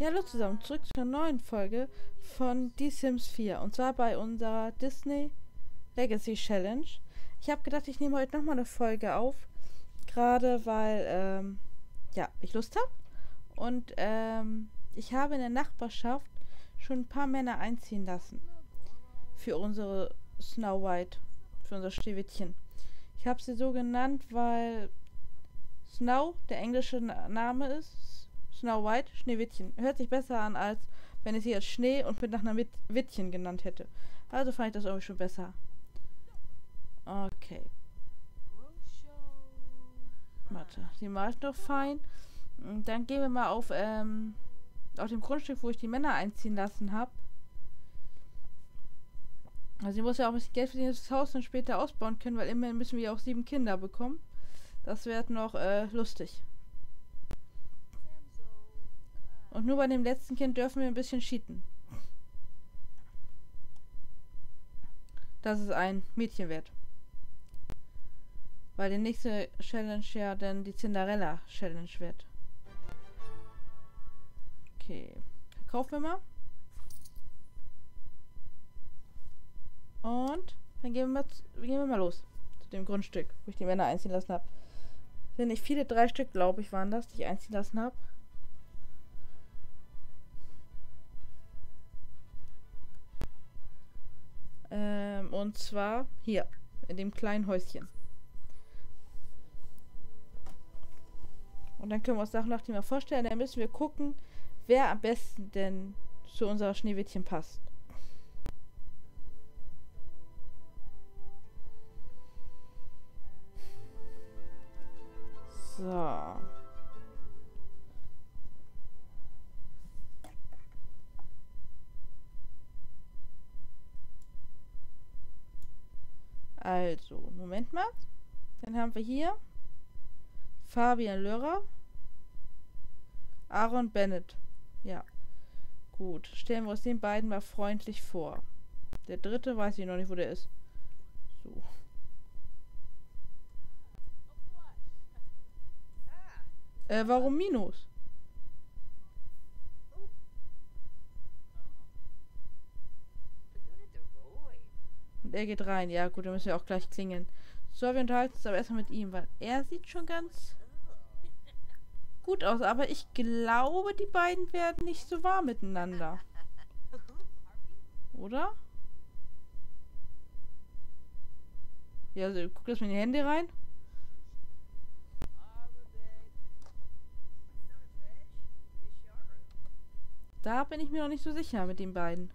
Ja, hallo zusammen, zurück zu einer neuen Folge von Die Sims 4 und zwar bei unserer Disney Legacy Challenge. Ich habe gedacht, ich nehme heute nochmal eine Folge auf, gerade weil, ja, ich Lust habe und ich habe in der Nachbarschaft schon ein paar Männer einziehen lassen für unsere Snow White, für unser Schneewittchen. Ich habe sie so genannt, weil Snow der englische Name ist. Snow White, Schneewittchen. Hört sich besser an, als wenn ich sie als Schnee und mit nach einer Wittchen genannt hätte. Also fand ich das irgendwie schon besser. Okay. Warte, die malt noch fein. Und dann gehen wir mal auf dem Grundstück, wo ich die Männer einziehen lassen habe. Also sie muss ja auch ein bisschen Geld verdienen, dass wir das Haus dann später ausbauen können, weil immerhin müssen wir ja auch 7 Kinder bekommen. Das wird noch lustig. Und nur bei dem letzten Kind dürfen wir ein bisschen cheaten. Das ist ein Mädchen wert. Weil die nächste Challenge ja dann die Cinderella-Challenge wird. Okay. Verkaufen wir mal. Und dann gehen wir mal los. Zu dem Grundstück, wo ich die Männer einziehen lassen habe. Sind nicht viele, 3 Stück, glaube ich, waren das, die ich einziehen lassen habe. Und zwar hier, in dem kleinen Häuschen. Und dann können wir uns nach und nach die mal vorstellen. Dann müssen wir gucken, wer am besten denn zu unserer Schneewittchen passt. So. Also, Moment mal. Dann haben wir hier Fabian Lörer, Aaron Bennett. Ja, gut. Stellen wir uns den beiden mal freundlich vor. Der dritte weiß ich noch nicht, wo der ist. So. Warum Minus? Er geht rein. Ja gut, dann müssen wir auch gleich klingeln. So, wir unterhalten uns aber erstmal mit ihm, weil er sieht schon ganz gut aus. Aber ich glaube, die beiden werden nicht so warm miteinander. Oder? Ja, also guck das mal in die Hände rein. Da bin ich mir noch nicht so sicher mit den beiden.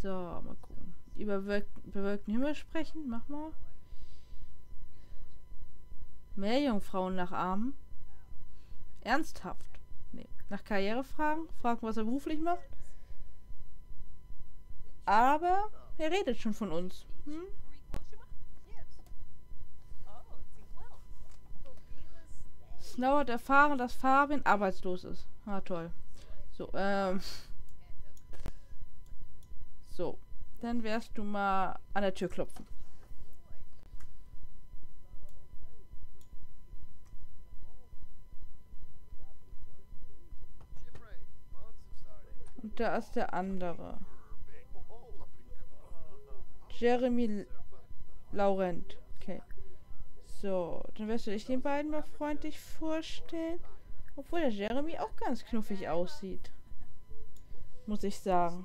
So, mal gucken. Über bewölkten Himmel sprechen. Mach mal. Mehr Jungfrauen nachahmen. Ernsthaft. Nee. Nach Karriere fragen. Fragen, was er beruflich macht. Aber er redet schon von uns. Hm? Snow hat erfahren, dass Fabian arbeitslos ist. Ah, toll. So, so. Dann wärst du mal an der Tür klopfen. Und da ist der andere. Jeremy Laurent. Okay. So, dann wirst du dich den beiden mal freundlich vorstellen. Obwohl der Jeremy auch ganz knuffig aussieht. Muss ich sagen.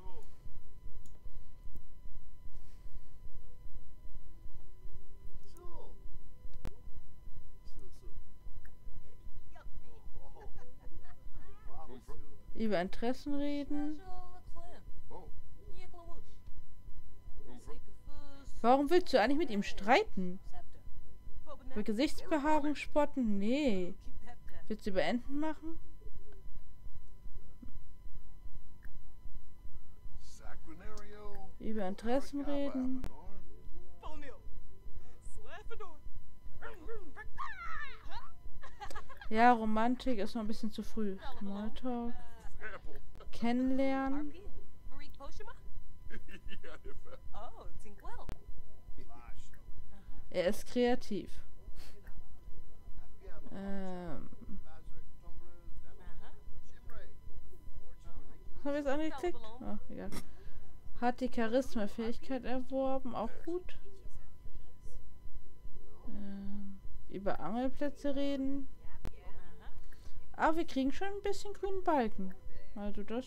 Über Interessen reden. Warum willst du eigentlich mit ihm streiten? Über Gesichtsbehaarung spotten? Nee. Willst du über Enten machen? Über Interessen reden. Ja, Romantik ist noch ein bisschen zu früh. Smalltalk. Kennenlernen. Er ist kreativ. Haben wir es angeklickt? Ach, egal. Hat die Charisma-Fähigkeit erworben. Auch gut. Über Angelplätze reden. Aber wir kriegen schon ein bisschen grünen Balken. Also das,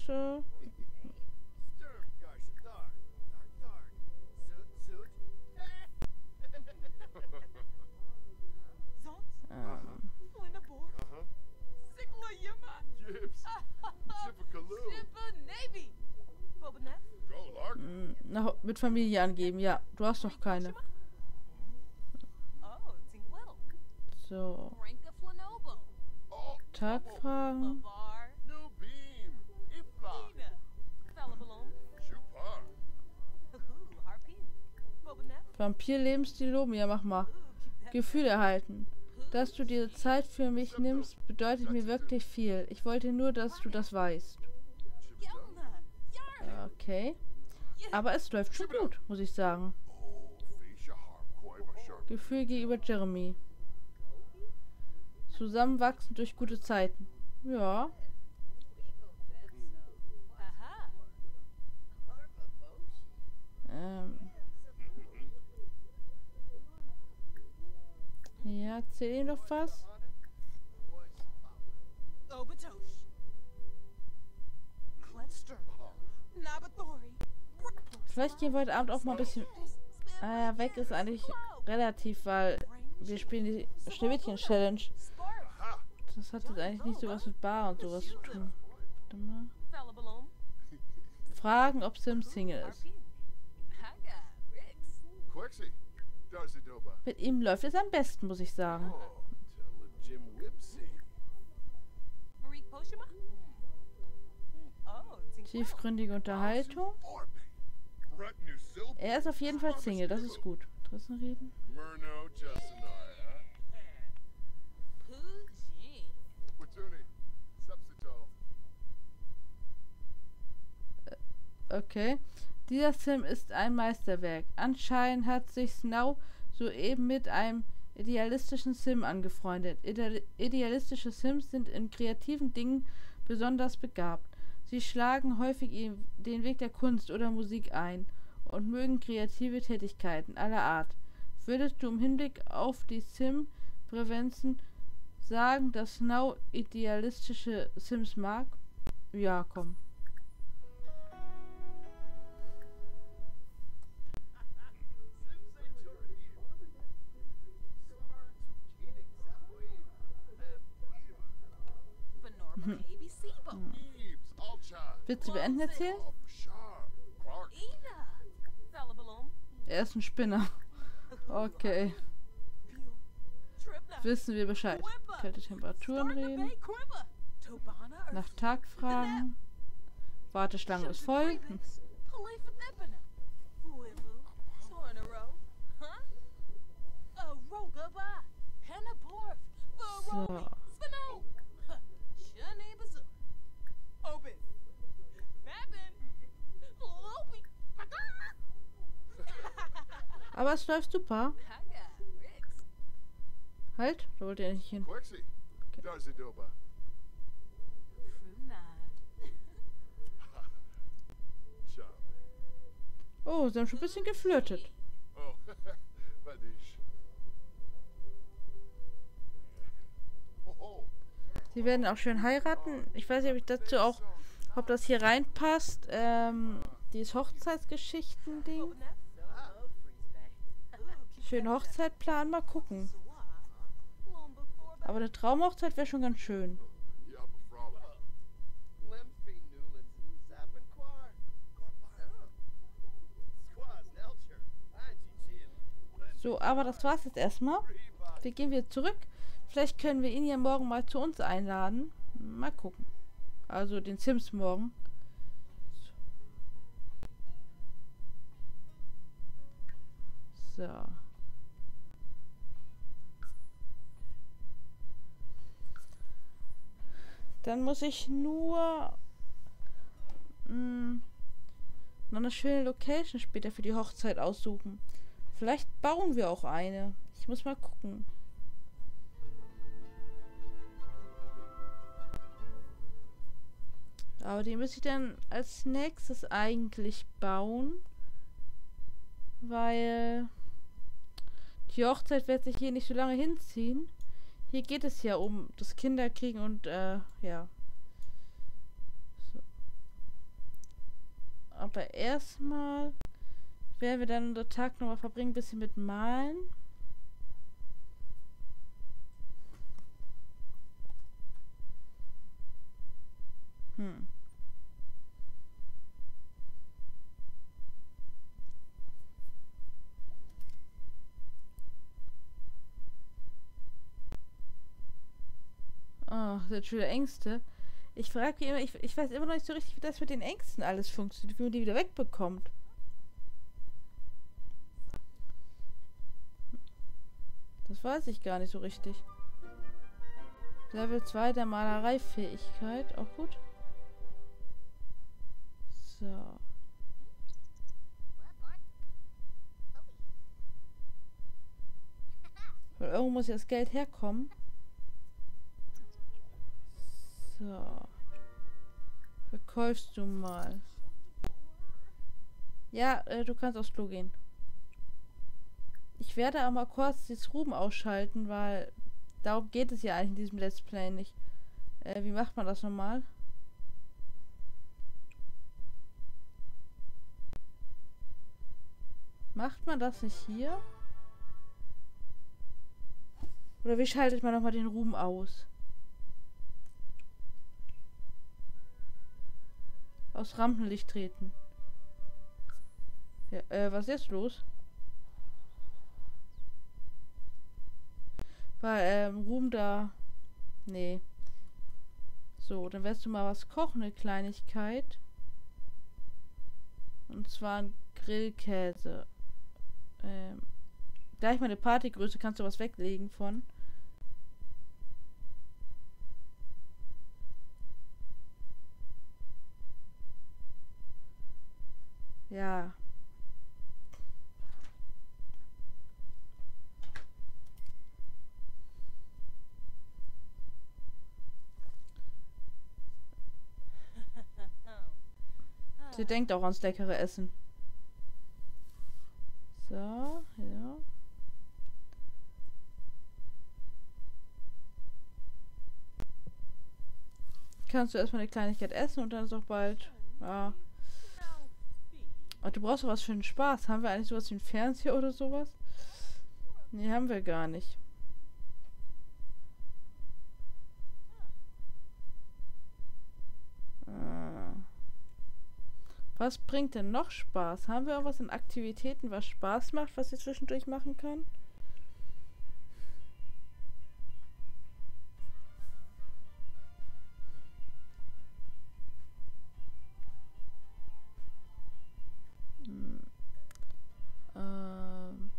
mit Familie angeben. Ja, du hast noch keine. So. Tagfragen. Vampir-Lebensstil loben. Ja, mach mal. Gefühl erhalten. Dass du dir Zeit für mich nimmst, bedeutet mir wirklich viel. Ich wollte nur, dass du das weißt. Okay. Aber es läuft schon gut, muss ich sagen. Gefühl gegenüber Jeremy. Zusammenwachsen durch gute Zeiten. Ja. Ja, zähl ihm noch was. Vielleicht gehen wir heute Abend auch mal ein bisschen weg, ist eigentlich relativ, weil wir spielen die Schneewittchen-Challenge. Das hat jetzt eigentlich nicht so was mit Bar und sowas zu tun. Warte mal. Fragen, ob Sims Single ist. Mit ihm läuft es am besten, muss ich sagen. Tiefgründige Unterhaltung. Er ist auf jeden Fall Single, das ist gut. Interessenreden. Okay. Dieser Sim ist ein Meisterwerk. Anscheinend hat sich Snow soeben mit einem idealistischen Sim angefreundet. Idealistische Sims sind in kreativen Dingen besonders begabt. Sie schlagen häufig den Weg der Kunst oder Musik ein und mögen kreative Tätigkeiten aller Art. Würdest du im Hinblick auf die Sim-Prävenzen sagen, dass Snow idealistische Sims mag? Ja, komm. Willst du beenden jetzt hier? Er ist ein Spinner. Okay. Wissen wir Bescheid. Kalte Temperaturen reden. Nach Tag fragen. Warteschlange ist voll. So. Aber es läuft super. Halt, da wollte er nicht hin. Okay. Oh, sie haben schon ein bisschen geflirtet. Sie werden auch schön heiraten. Ich weiß nicht, ob ich dazu auch, ob das hier reinpasst. Dieses Hochzeitsgeschichten-Ding. Schönen Hochzeit planen, mal gucken. Aber eine Traumhochzeit wäre schon ganz schön. So, aber das war's jetzt erstmal. Wir gehen wieder zurück. Vielleicht können wir ihn ja morgen mal zu uns einladen. Mal gucken. Also den Sims morgen. So. Dann muss ich nur noch eine schöne Location später für die Hochzeit aussuchen. Vielleicht bauen wir auch eine. Ich muss mal gucken. Aber den müsste ich dann als nächstes eigentlich bauen. Weil die Hochzeit wird sich hier nicht so lange hinziehen. Hier geht es ja um das Kinderkriegen und ja. So. Aber erstmal werden wir dann unseren Tag nochmal verbringen, ein bisschen mit Malen. Oh, das sind schon wieder Ängste. Ich frage mich immer, ich weiß immer noch nicht so richtig, wie das mit den Ängsten alles funktioniert, wie man die wieder wegbekommt. Das weiß ich gar nicht so richtig. Level 2 der Malereifähigkeit, auch gut. So. Weil irgendwo muss ja das Geld herkommen. So. Verkaufst du mal. Ja, du kannst aufs Klo gehen. Ich werde aber mal kurz die Truben ausschalten, weil darum geht es ja eigentlich in diesem Let's Play nicht. Wie macht man das nochmal? Macht man das nicht hier? Oder wie schaltet man nochmal den Ruhm aus? Aus Rampenlicht treten. Ja, was ist jetzt los? Weil, Ruhm da... Nee. So, dann wirst du mal was kochen, eine Kleinigkeit. Und zwar ein Grillkäse. Da ich meine Partygröße, kannst du was weglegen von. Ja. Sie denkt auch ans leckere Essen. So, ja. Kannst du erstmal eine Kleinigkeit essen und dann ist auch bald... Ja. Du brauchst doch was für einen Spaß. Haben wir eigentlich sowas wie einen Fernseher oder sowas? Nee, haben wir gar nicht. Was bringt denn noch Spaß? Haben wir irgendwas in Aktivitäten, was Spaß macht, was ich zwischendurch machen kann?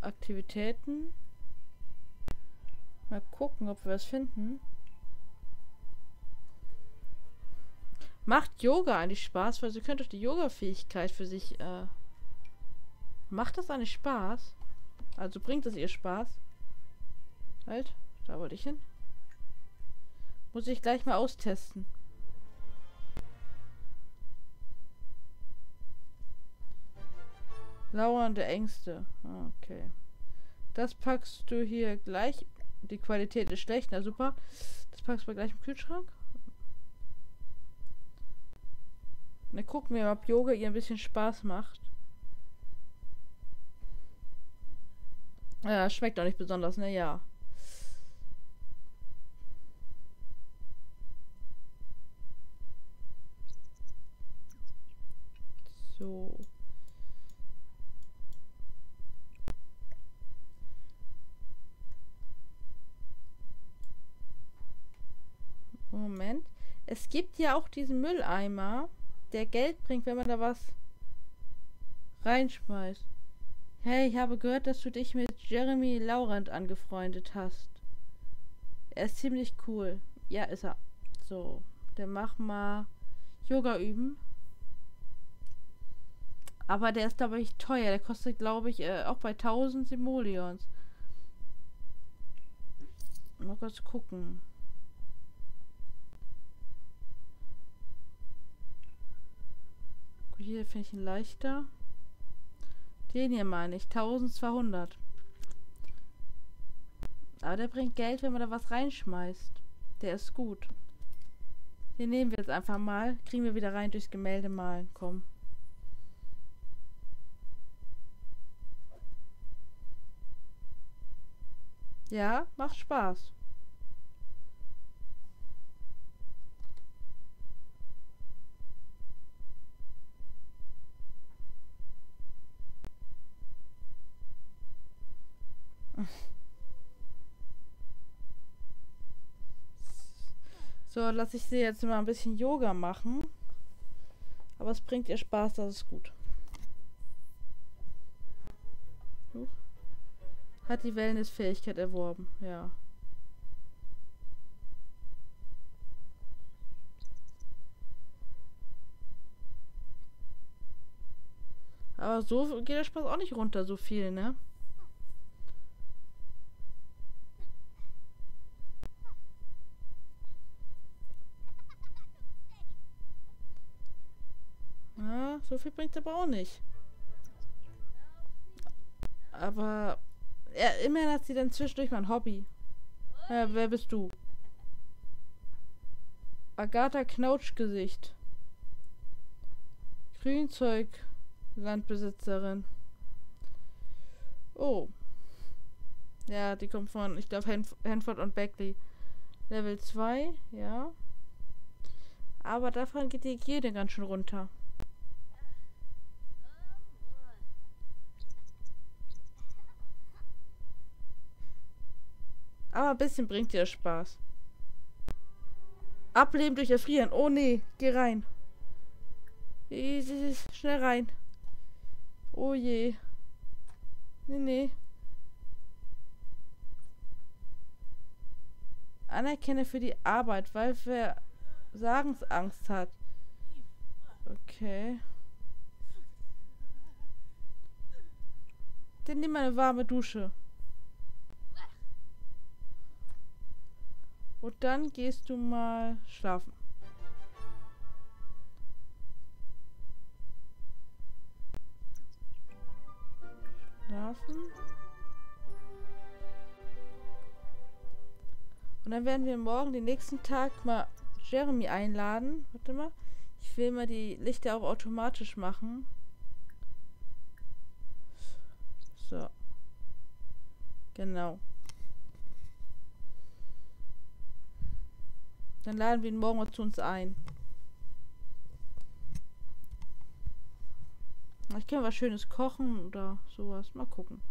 Aktivitäten. Mal gucken, ob wir was finden. Macht Yoga eigentlich Spaß? Weil sie könnte doch die Yoga-Fähigkeit für sich, macht das eigentlich Spaß? Also bringt das ihr Spaß? Halt, da wollte ich hin. Muss ich gleich mal austesten. Lauernde Ängste. Okay. Das packst du hier gleich. Die Qualität ist schlecht, na super. Das packst du gleich im Kühlschrank. Dann gucken wir, ob Yoga ihr ein bisschen Spaß macht. Ja, schmeckt auch nicht besonders, ne? Ja. So. Moment. Es gibt ja auch diesen Mülleimer, der Geld bringt, wenn man da was reinschmeißt. Hey, ich habe gehört, dass du dich mit Jeremy Laurent angefreundet hast. Er ist ziemlich cool. Ja, ist er. So, dann mach mal Yoga üben. Aber der ist, glaube ich, teuer. Der kostet, glaube ich, auch bei 1000 Simoleons. Mal kurz gucken. Hier finde ich ihn leichter. Den hier meine ich. 1200. Aber der bringt Geld, wenn man da was reinschmeißt. Der ist gut. Den nehmen wir jetzt einfach mal. Kriegen wir wieder rein durchs Gemälde malen. Komm. Ja, macht Spaß. So, lasse ich sie jetzt mal ein bisschen Yoga machen. Aber es bringt ihr Spaß, das ist gut. Huch. Hat die Wellnessfähigkeit erworben, ja. Aber so geht der Spaß auch nicht runter, so viel, ne? So viel bringt aber auch nicht. Aber ja, immerhin hat sie dann zwischendurch mal ein Hobby. Ja, wer bist du? Agatha Knautschgesicht. Grünzeug Landbesitzerin. Oh. Ja, die kommt von, ich glaube, Hanford und Beckley. Level 2, ja. Aber davon geht die Hygiene ganz schön runter. Aber ein bisschen bringt dir Spaß. Ableben durch Erfrieren. Oh nee, geh rein. Schnell rein. Oh je. Nee, nee. Anerkenne für die Arbeit, weil Versagensangst hat. Okay. Dann nimm mal eine warme Dusche. Und dann gehst du mal schlafen. Schlafen. Und dann werden wir morgen den nächsten Tag mal Jeremy einladen. Warte mal. Ich will mal die Lichter auch automatisch machen. So. Genau. Dann laden wir ihn morgen zu uns ein. Ich kann was Schönes kochen oder sowas. Mal gucken.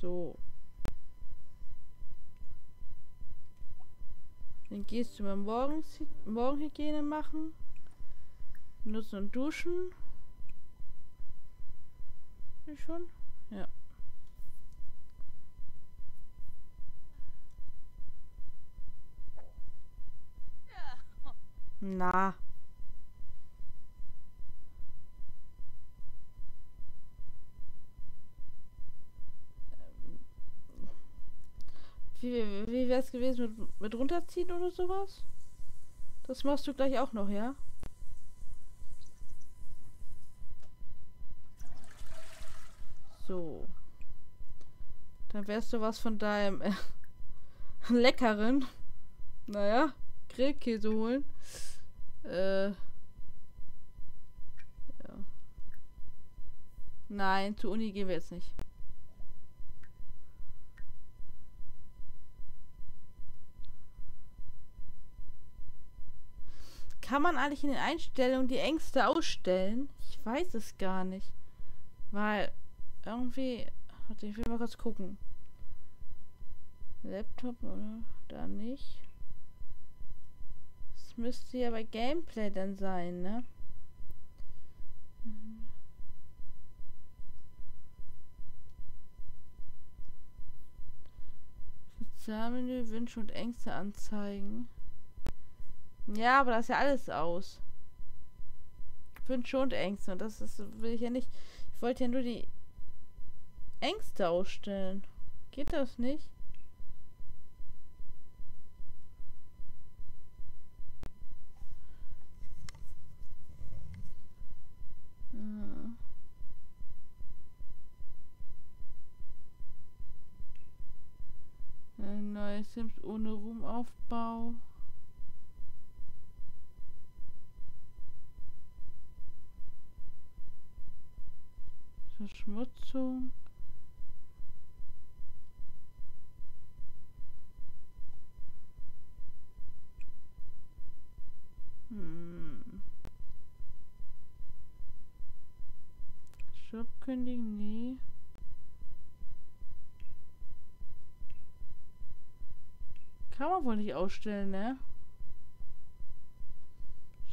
So. Dann gehst du mal Morgenhygiene machen. Nutzen und duschen. Ist schon? Ja. Na. Wie wäre es gewesen mit runterziehen oder sowas? Das machst du gleich auch noch, ja? So. Dann wärst du was von deinem leckeren, naja, Grillkäse holen. Ja. Nein, zur Uni gehen wir jetzt nicht. Kann man eigentlich in den Einstellungen die Ängste ausstellen? Ich weiß es gar nicht. Weil irgendwie... Warte, ich will mal kurz gucken. Laptop oder? Da nicht. Müsste ja bei Gameplay dann sein, ne? Sozialmenü, Wünsche und Ängste anzeigen. Ja, aber das ist ja alles aus. Wünsche und Ängste. Und das ist, will ich ja nicht. Ich wollte ja nur die Ängste ausstellen. Geht das nicht? neue Sims ohne Ruhmaufbau. Verschmutzung. Job kündigen? Nee. Kann man wohl nicht ausstellen, ne?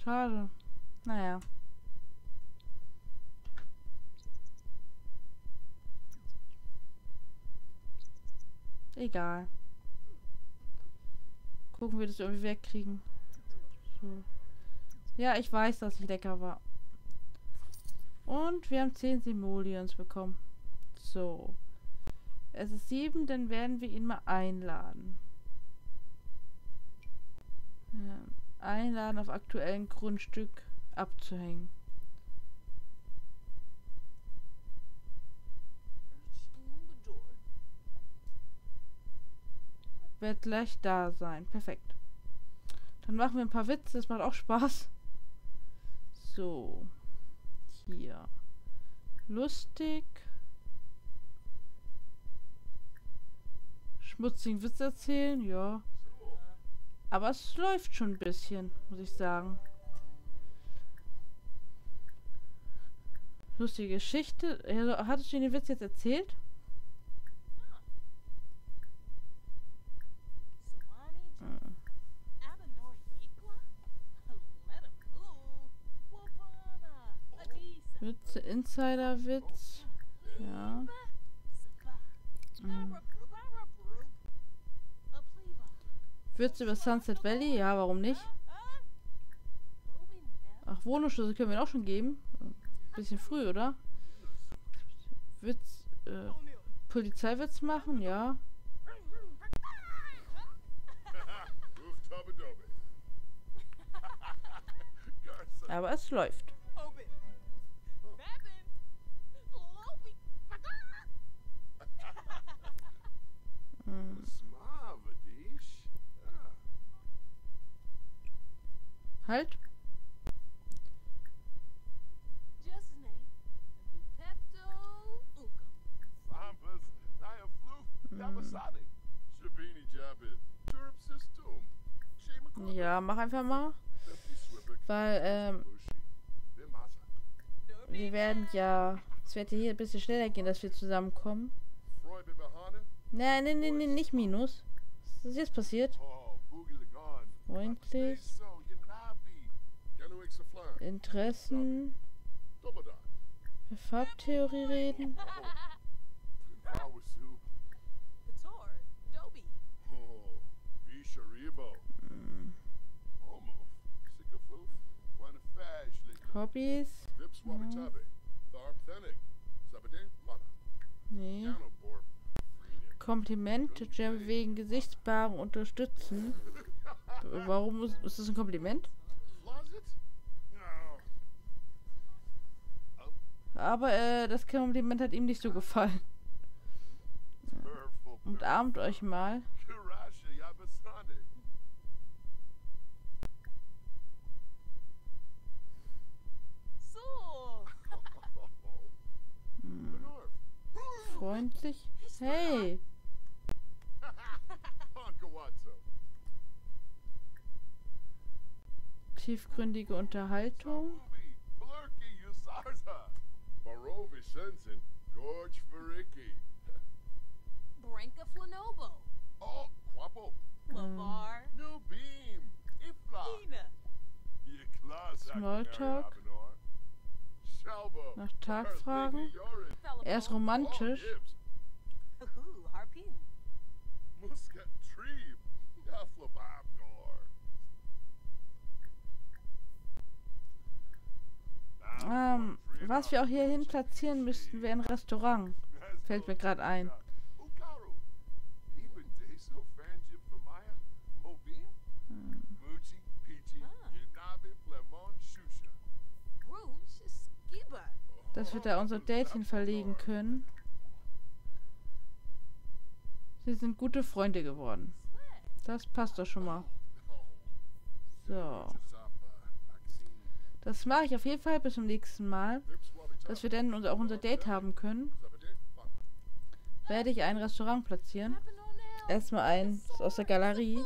Schade. Naja. Egal. Gucken wir das irgendwie wegkriegen. So. Ja, ich weiß, dass ich lecker war. Und wir haben 10 Simoleons bekommen. So. Es ist 7, dann werden wir ihn mal einladen. Ja, einladen auf aktuellem Grundstück abzuhängen. Wird gleich da sein. Perfekt. Dann machen wir ein paar Witze. Das macht auch Spaß. So. Hier. Lustig. Schmutzigen Witz erzählen, ja. Aber es läuft schon ein bisschen, muss ich sagen. Lustige Geschichte. Also, hattest du den Witz jetzt erzählt? Witze, Insiderwitz. Ja. Mhm. Witze über Sunset Valley? Ja, warum nicht? Ach, Wohnungsschlüssel können wir ihn auch schon geben. Bisschen früh, oder? Witz, Polizeiwitz machen? Ja. Aber es läuft. Halt. Ja, mach einfach mal. Weil, wir werden ja... Es wird hier ein bisschen schneller gehen, dass wir zusammenkommen. Nein, nein, nein, nein, nicht Minus. Was ist jetzt passiert? Freundlich. Interessen. Für Farbtheorie reden. Hm. Hobbys. Ja. Nee. Komplimente, Jeremy wegen Gesichtspaarung unterstützen. Warum ist das ein Kompliment? Aber das Kompliment hat ihm nicht so gefallen. Umarmt euch mal. Hm. Freundlich? Hey! Tiefgründige Unterhaltung. Smalltalk. Nach Tagfragen. Er ist romantisch. Was wir auch hierhin platzieren müssten, wäre ein Restaurant. Fällt mir gerade ein. Dass wir da unser Date hin verlegen können. Sie sind gute Freunde geworden. Das passt doch schon mal. So. Das mache ich auf jeden Fall bis zum nächsten Mal. Dass wir dann auch unser Date haben können. Werde ich ein Restaurant platzieren. Erstmal eins aus der Galerie.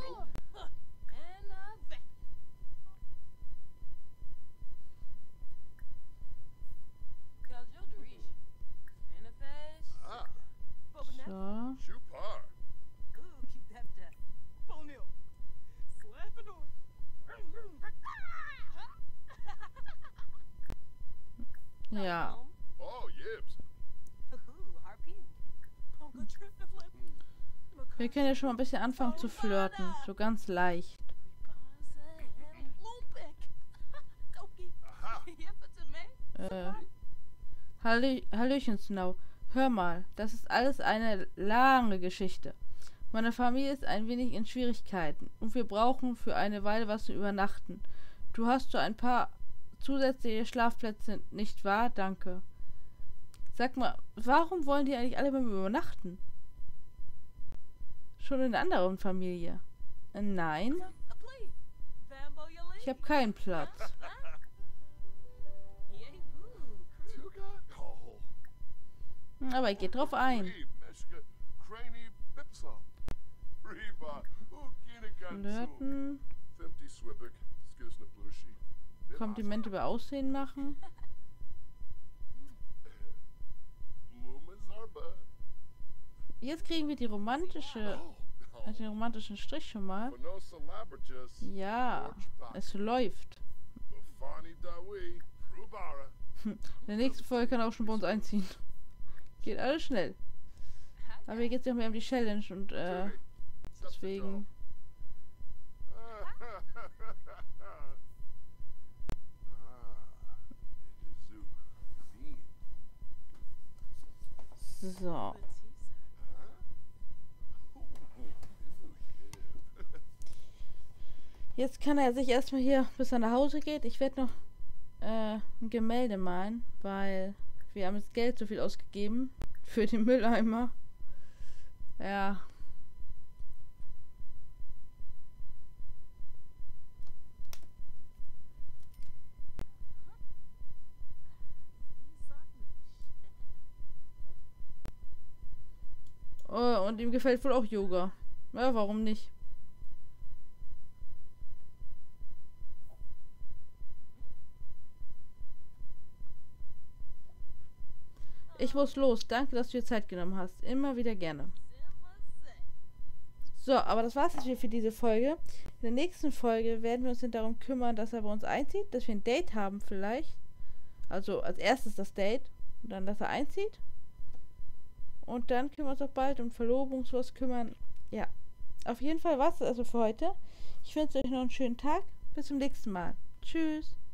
So. Ja. Wir können ja schon mal ein bisschen anfangen zu flirten. So ganz leicht. Hallöchen, Snow. Hör mal, das ist alles eine lange Geschichte. Meine Familie ist ein wenig in Schwierigkeiten und wir brauchen für eine Weile was zu übernachten. Du hast so ein paar zusätzliche Schlafplätze, nicht wahr? Danke. Sag mal, warum wollen die eigentlich alle beim Übernachten? Schon in einer anderen Familie? Nein. Ich habe keinen Platz. Aber er geht drauf ein. Flirten. Komplimente über Aussehen machen. Jetzt kriegen wir die den romantischen Strich schon mal. Ja, es läuft. In der nächsten Folge kann er auch schon bei uns einziehen. Geht alles schnell. Aber hier geht es ja mehr um die Challenge und deswegen. So. Jetzt kann er sich erstmal hier, bis er nach Hause geht. Ich werde noch ein Gemälde malen, weil wir haben das Geld so viel ausgegeben für den Mülleimer. Ja. Oh, und ihm gefällt wohl auch Yoga. Ja, warum nicht? Ich muss los. Danke, dass du dir Zeit genommen hast. Immer wieder gerne. So, aber das war's jetzt für diese Folge. In der nächsten Folge werden wir uns dann darum kümmern, dass er bei uns einzieht, dass wir ein Date haben vielleicht. Also als erstes das Date und dann, dass er einzieht. Und dann können wir uns auch bald um Verlobung sowas kümmern. Ja, auf jeden Fall war's das also für heute. Ich wünsche euch noch einen schönen Tag. Bis zum nächsten Mal. Tschüss.